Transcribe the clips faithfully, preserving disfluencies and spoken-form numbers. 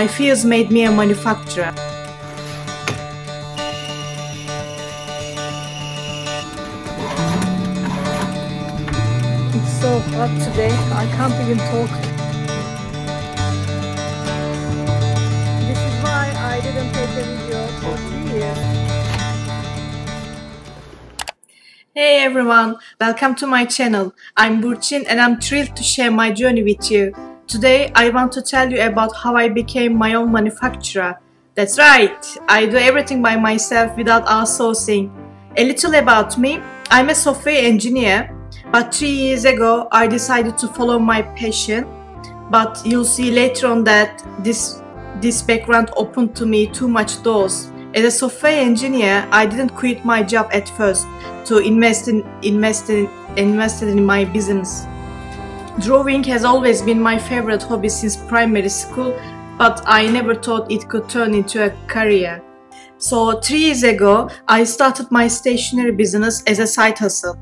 My fears made me a manufacturer. It's so hot today, I can't even talk. This is why I didn't take a video for two years. Hey everyone, welcome to my channel. I'm Burçin and I'm thrilled to share my journey with you. Today, I want to tell you about how I became my own manufacturer. That's right, I do everything by myself without outsourcing. A little about me, I'm a software engineer, but three years ago I decided to follow my passion. But you'll see later on that this, this background opened to me too much doors. As a software engineer, I didn't quit my job at first to invest in, invest in, invest in my business. Drawing has always been my favorite hobby since primary school, but I never thought it could turn into a career. So three years ago, I started my stationery business as a side hustle.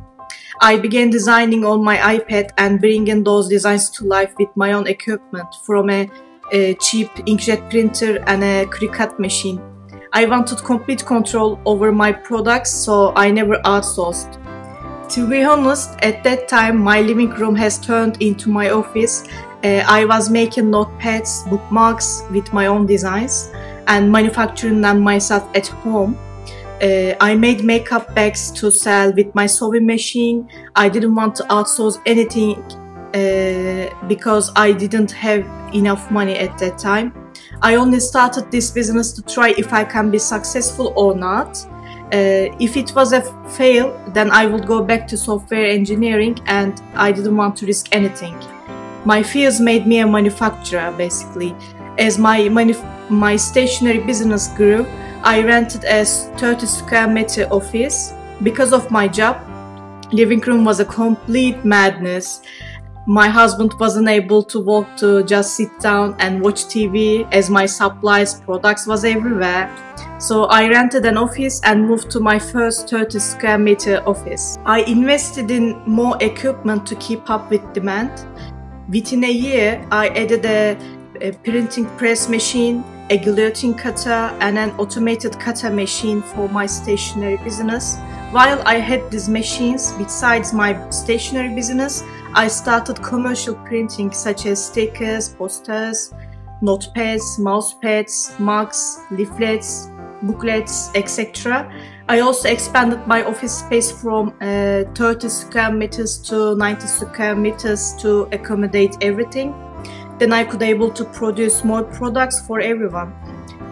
I began designing on my iPad and bringing those designs to life with my own equipment, from a, a cheap inkjet printer and a Cricut machine. I wanted complete control over my products, so I never outsourced. To be honest, at that time my living room has turned into my office. Uh, I was making notepads, bookmarks with my own designs and manufacturing them myself at home. Uh, I made makeup bags to sell with my sewing machine. I didn't want to outsource anything uh, because I didn't have enough money at that time. I only started this business to try if I can be successful or not. Uh, if it was a fail, then I would go back to software engineering, and I didn't want to risk anything. My fears made me a manufacturer, basically. As my manuf my stationery business grew, I rented a thirty square meter office. Because of my job, living room was a complete madness. My husband wasn't able to walk to just sit down and watch T V, as my supplies, products was everywhere. So I rented an office and moved to my first thirty square meter office. I invested in more equipment to keep up with demand. Within a year, I added a, a printing press machine, a guillotine cutter and an automated cutter machine for my stationery business. While I had these machines, besides my stationery business, I started commercial printing such as stickers, posters, notepads, mousepads, mugs, leaflets, booklets, et cetera. I also expanded my office space from uh, thirty square meters to ninety square meters to accommodate everything. Then I could able to produce more products for everyone.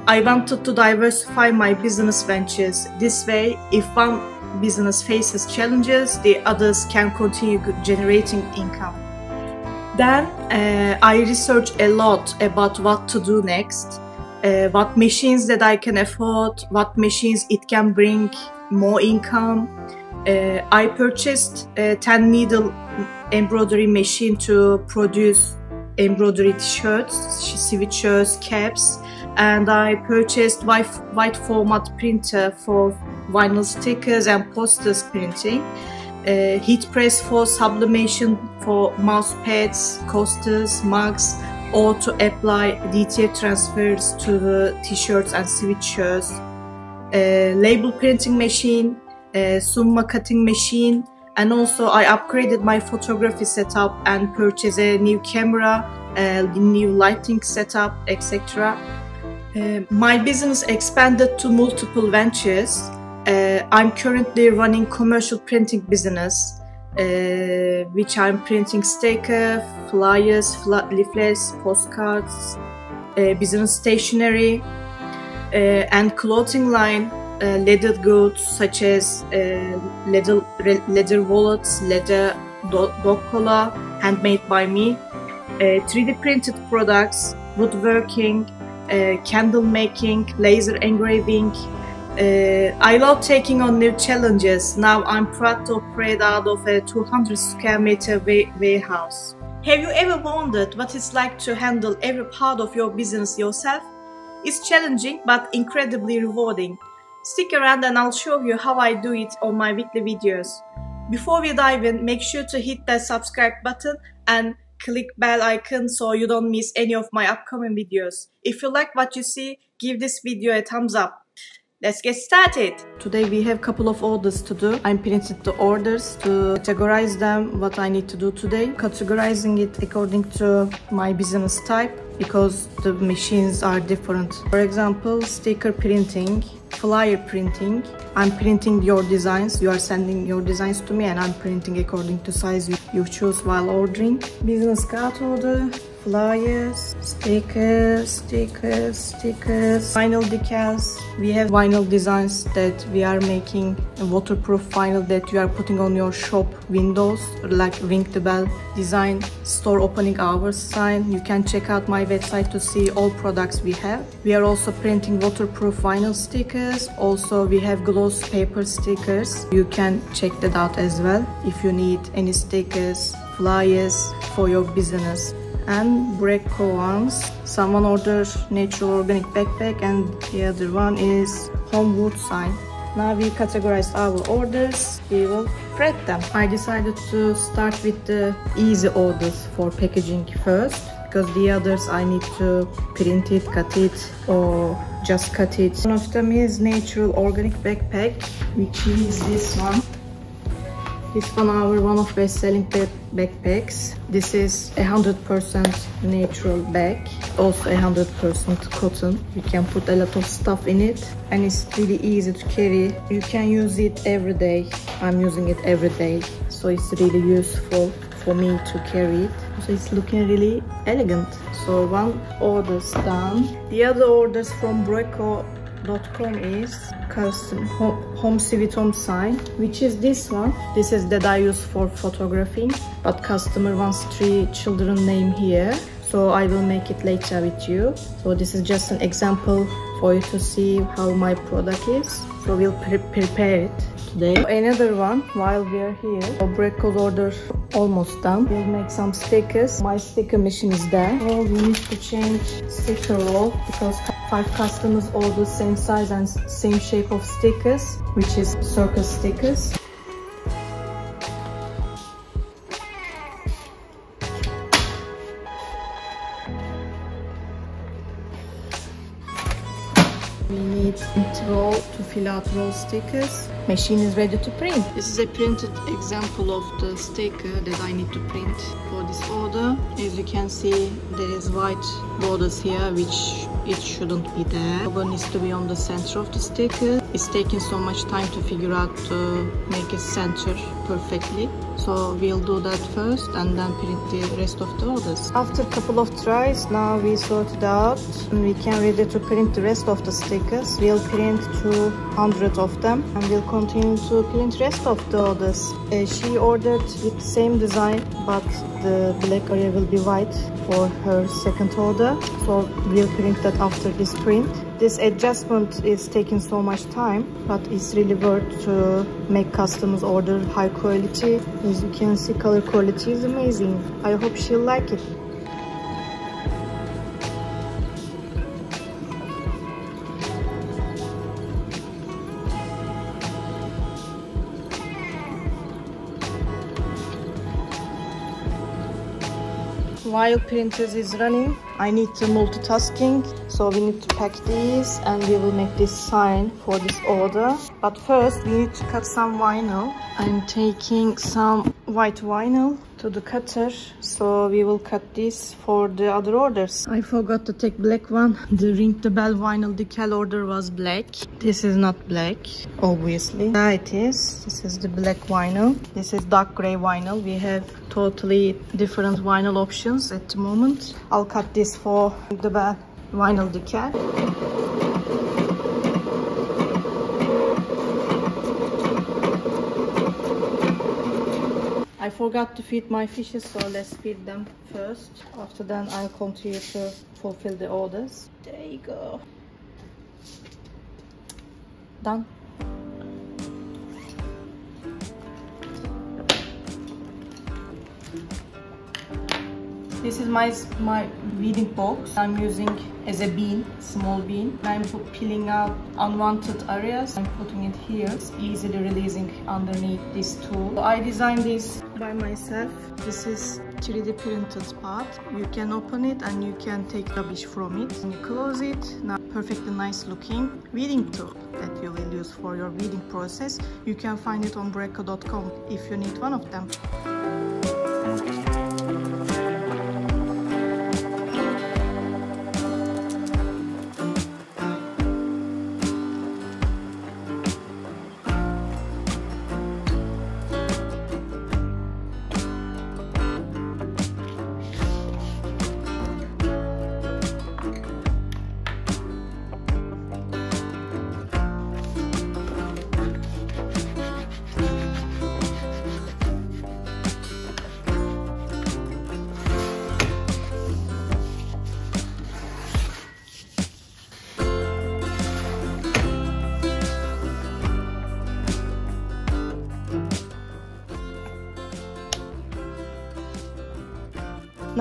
I wanted to diversify my business ventures. This way, if one business faces challenges, the others can continue generating income. Then uh, I researched a lot about what to do next. Uh, what machines that I can afford, what machines it can bring more income. Uh, I purchased a ten needle embroidery machine to produce embroidery t-shirts, sweatshirts, caps, and I purchased white, white format printer for vinyl stickers and posters printing. Uh, heat press for sublimation for mouse pads, coasters, mugs, or to apply D T F transfers to the t-shirts and sweatshirts, uh, label printing machine, uh, summa cutting machine, and also I upgraded my photography setup and purchased a new camera, a new lighting setup, et cetera. Uh, my business expanded to multiple ventures. Uh, I'm currently running commercial printing business. Uh, which I'm printing sticker, flyers, flat leaflets, postcards, uh, business stationery, uh, and clothing line, uh, leather goods such as uh, leather, leather wallets, leather do dog collar, handmade by me, uh, three D printed products, woodworking, uh, candle making, laser engraving. Uh, I love taking on new challenges. Now I'm proud to operate out of a two hundred square meter warehouse. Have you ever wondered what it's like to handle every part of your business yourself? It's challenging but incredibly rewarding. Stick around and I'll show you how I do it on my weekly videos. Before we dive in, make sure to hit that subscribe button and click bell icon so you don't miss any of my upcoming videos. If you like what you see, give this video a thumbs up. Let's get started. Today we have a couple of orders to do. I printed the orders to categorize them, what I need to do today. Categorizing it according to my business type because the machines are different. For example, sticker printing, flyer printing. I'm printing your designs. You are sending your designs to me and I'm printing according to size you choose while ordering. Business card order. Flyers, stickers, stickers, stickers, vinyl decals. We have vinyl designs that we are making, a waterproof vinyl that you are putting on your shop windows, like ring the bell design, store opening hours sign. You can check out my website to see all products we have. We are also printing waterproof vinyl stickers. Also, we have gloss paper stickers. You can check that out as well if you need any stickers, flyers for your business. And Burecho ones. Someone ordered natural organic backpack and the other one is home wood sign. Now we categorized our orders, we will prep them. I decided to start with the easy orders for packaging first because the others I need to print it, cut it or just cut it. One of them is natural organic backpack, which is this one. This one our one of best-selling backpacks. This is one hundred percent natural bag, also one hundred percent cotton. You can put a lot of stuff in it and it's really easy to carry. You can use it every day. I'm using it every day, so it's really useful for me to carry it. So it's looking really elegant. So one order's done. The other orders from burecho dot com is custom home sweet home sign, which is this one. This is that I use for photographing, but customer wants three children name here, so I will make it later with you. So this is just an example for you to see how my product is, so we'll pre prepare it today. Another one while we are here. So Burecho's order almost done. We'll make some stickers. My sticker machine is there. So we need to change sticker roll because five customers order same size and same shape of stickers, which is circle stickers. We need to roll to fill out roll stickers. Machine is ready to print. This is a printed example of the sticker that I need to print for this order. As you can see, there is white borders here, which it shouldn't be there. Rubber needs to be on the center of the sticker. It's taking so much time to figure out to make it center perfectly. So we'll do that first and then print the rest of the orders. After a couple of tries, now we sorted out and we can ready to print the rest of the stickers. We'll print two hundred of them and we'll continue to print rest of the orders. Uh, she ordered with the same design, but the black area will be white for her second order. So we'll print that after this print. This adjustment is taking so much time, but it's really worth to make customers order high quality. As you can see, color quality is amazing. I hope she'll like it. While printers is running, I need to multitasking, so we need to pack these and we will make this sign for this order. But first we need to cut some vinyl. I'm taking some white vinyl to the cutter, so we will cut this for the other orders. I forgot to take black one. The ring the bell vinyl decal order was black. This is not black, obviously. There it is. This is the black vinyl. This is dark gray vinyl. We have totally different vinyl options at the moment. I'll cut this for the bell vinyl decal. I forgot to feed my fishes, so let's feed them first. After then I'll continue to fulfill the orders. There you go. Done. This is my my weeding box. I'm using as a bean, small bean. I'm peeling out unwanted areas. I'm putting it here. It's easily releasing underneath this tool. I designed this by myself. This is three D printed part. You can open it and you can take rubbish from it. And you close it. Now perfectly nice looking weeding tool that you will use for your weeding process. You can find it on burecho dot com if you need one of them.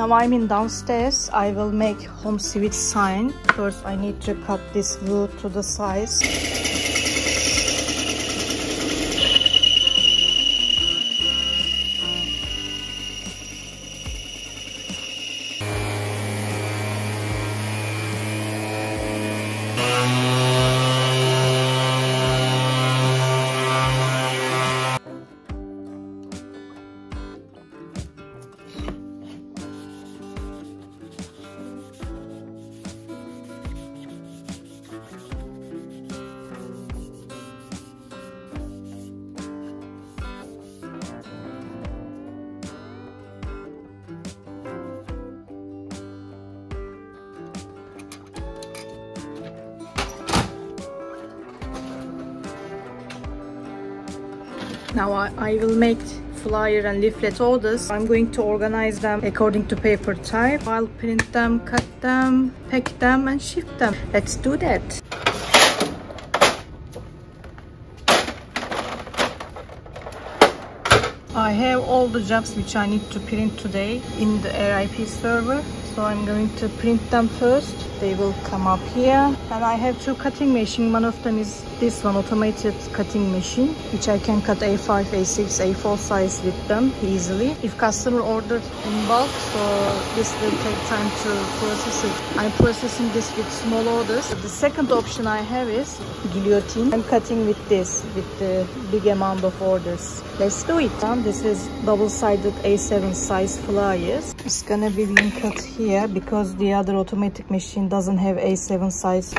Now I'm in downstairs, I will make home sweet sign. First I need to cut this wood to the size. Now I, I will make flyer and leaflet orders. I'm going to organize them according to paper type. I'll print them, cut them, pack them and ship them. Let's do that. I have all the jobs which I need to print today in the R I P server. So I'm going to print them first. They will come up here. And I have two cutting machines. One of them is this one, automated cutting machine, which I can cut A five, A six, A four size with them easily. If customer ordered in bulk, so this will take time to process it. I'm processing this with small orders. The second option I have is guillotine. I'm cutting with this, with the big amount of orders. Let's do it. And this is double-sided A seven size flyers. It's gonna be being cut here because the other automatic machine doesn't have A seven size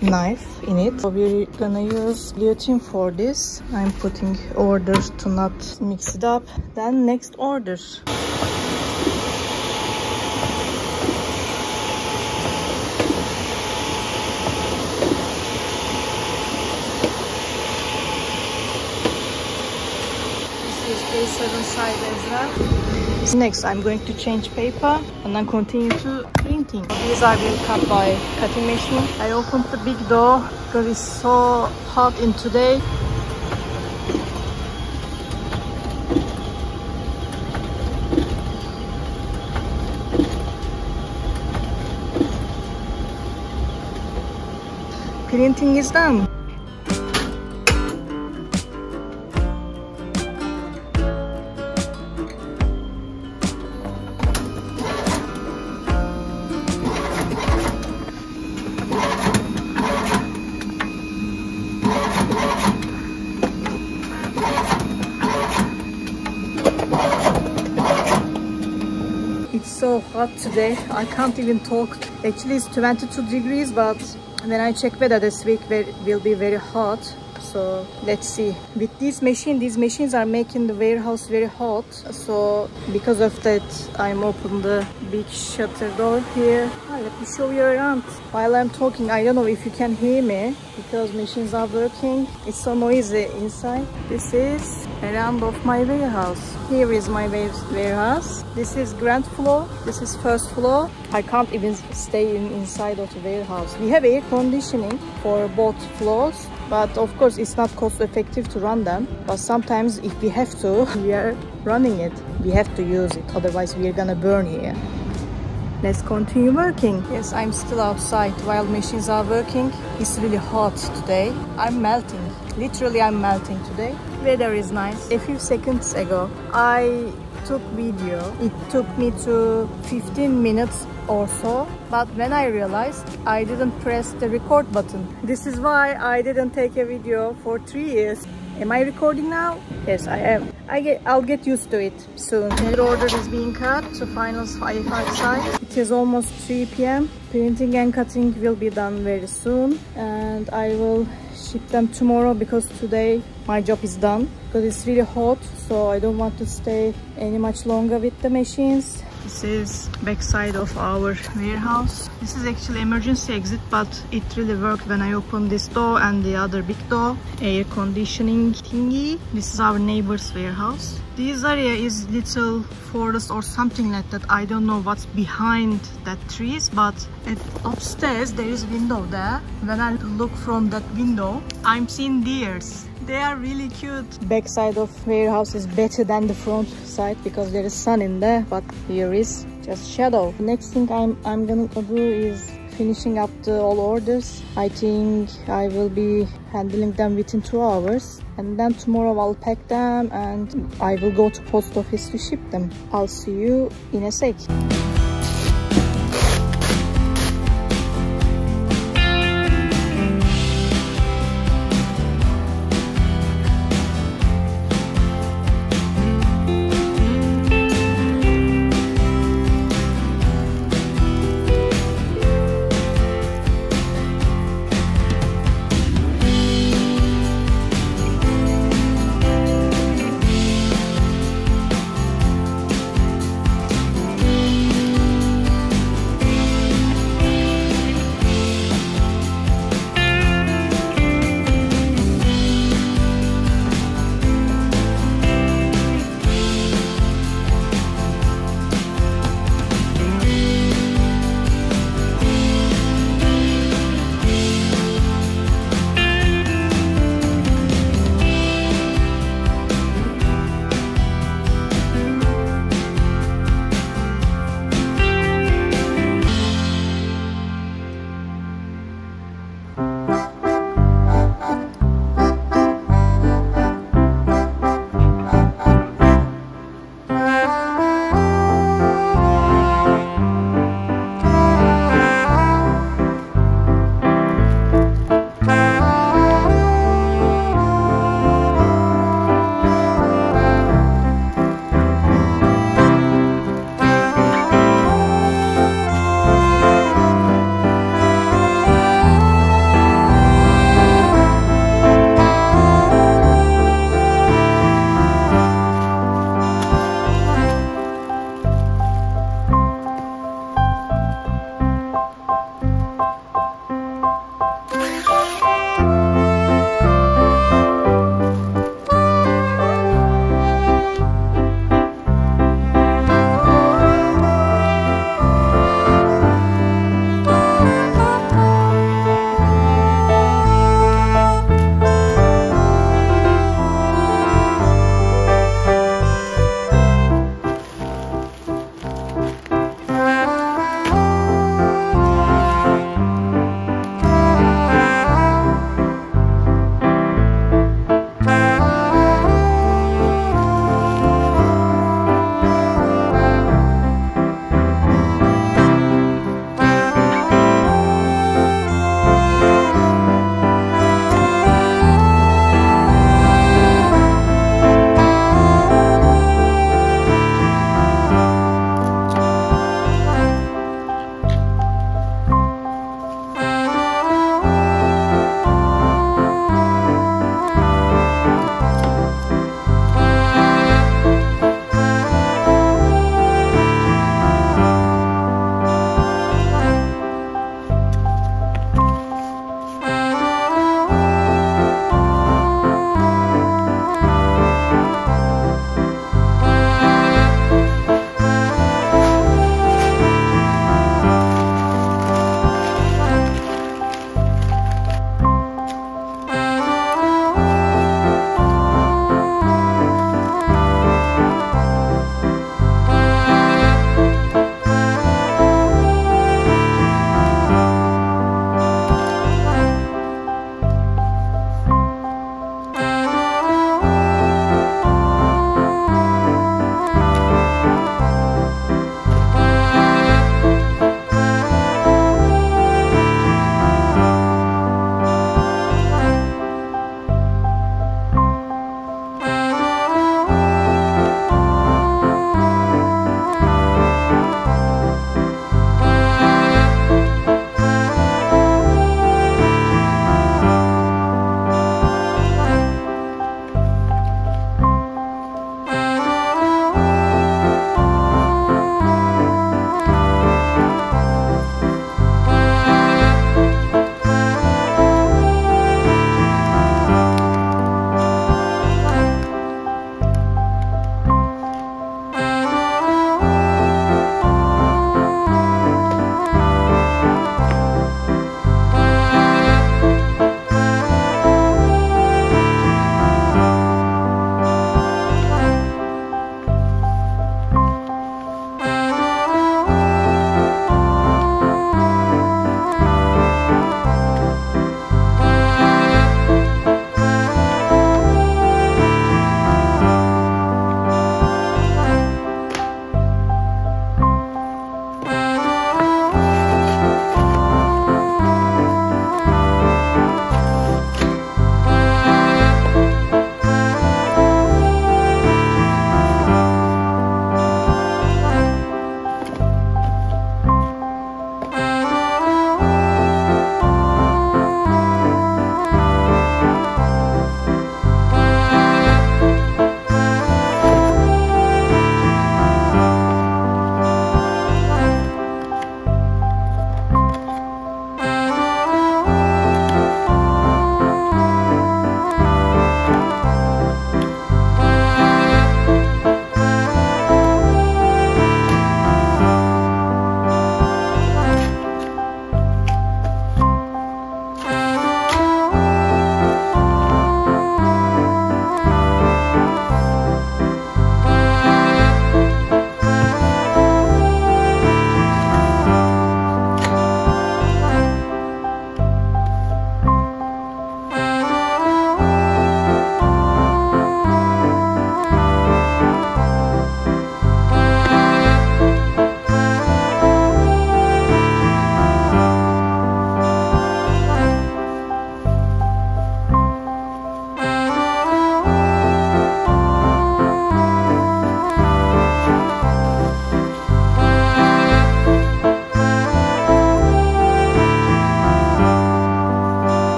knife in it, so we're gonna use guillotine for this. I'm putting orders to not mix it up. Then next orders. This is A seven side as well. Next I'm going to change paper and then continue to printing. These I will cut by cutting machine. I opened the big door because it's so hot in today. Printing is done. So hot today, I can't even talk. Actually it's twenty-two degrees, but when I check weather this week will be very hot, so let's see. With this machine, these machines are making the warehouse very hot, so because of that I'm open the big shutter door here. Ah, let me show you around. While I'm talking, I don't know if you can hear me because machines are working. It's so noisy inside. This is around of my warehouse. Here is my warehouse. This is ground floor. This is first floor. I can't even stay in inside of the warehouse. We have air conditioning for both floors, but of course it's not cost effective to run them. But sometimes if we have to, we are running it. We have to use it. Otherwise we are gonna burn here. Let's continue working. Yes, I'm still outside while machines are working. It's really hot today. I'm melting. Literally, I'm melting today. Weather is nice. A few seconds ago, I YouTube video. It took me to fifteen minutes or so, but when I realized I didn't press the record button. This is why I didn't take a video for three years. Am I recording now? Yes, I am. I get, I'll get used to it soon. Another order is being cut to final iPad size. It is almost three p m Printing and cutting will be done very soon, and I will ship them tomorrow because today my job is done. Because it's really hot, so I don't want to stay any much longer with the machines. This is backside of our warehouse. This is actually emergency exit, but it really worked when I opened this door and the other big door. Air conditioning thingy. This is our neighbor's warehouse. This area is little forest or something like that. I don't know what's behind that trees, but at upstairs there is window there. When I look from that window, I'm seeing deers. They are really cute. Backside of warehouse is better than the front side because there is sun in there, but here is just shadow. Next thing I'm I'm gonna do is finishing up the all orders. I think I will be handling them within two hours, and then tomorrow I'll pack them and I will go to post office to ship them. I'll see you in a sec.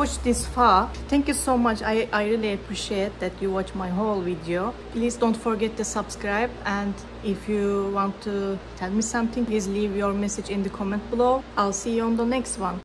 watched this far, thank you so much. I, I really appreciate that you watch my whole video. Please don't forget to subscribe, and if you want to tell me something, please leave your message in the comment below. I'll see you on the next one.